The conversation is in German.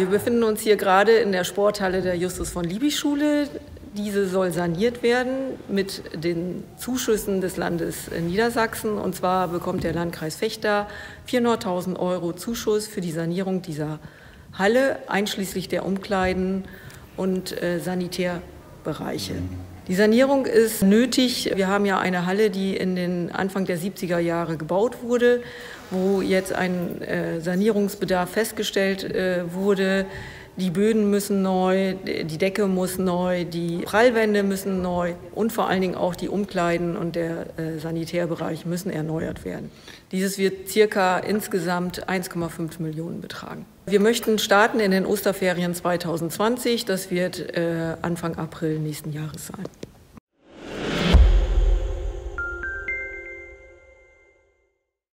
Wir befinden uns hier gerade in der Sporthalle der Justus-von-Liebig-Schule. Diese soll saniert werden mit den Zuschüssen des Landes Niedersachsen. Und zwar bekommt der Landkreis Vechta 400.000 Euro Zuschuss für die Sanierung dieser Halle, einschließlich der Umkleiden und Sanitärbereiche. Die Sanierung ist nötig. Wir haben ja eine Halle, die in den Anfang der 70er Jahre gebaut wurde, wo jetzt ein Sanierungsbedarf festgestellt wurde. Die Böden müssen neu, die Decke muss neu, die Prallwände müssen neu und vor allen Dingen auch die Umkleiden und der Sanitärbereich müssen erneuert werden. Dieses wird circa insgesamt 1,5 Millionen betragen. Wir möchten starten in den Osterferien 2020. Das wird Anfang April nächsten Jahres sein.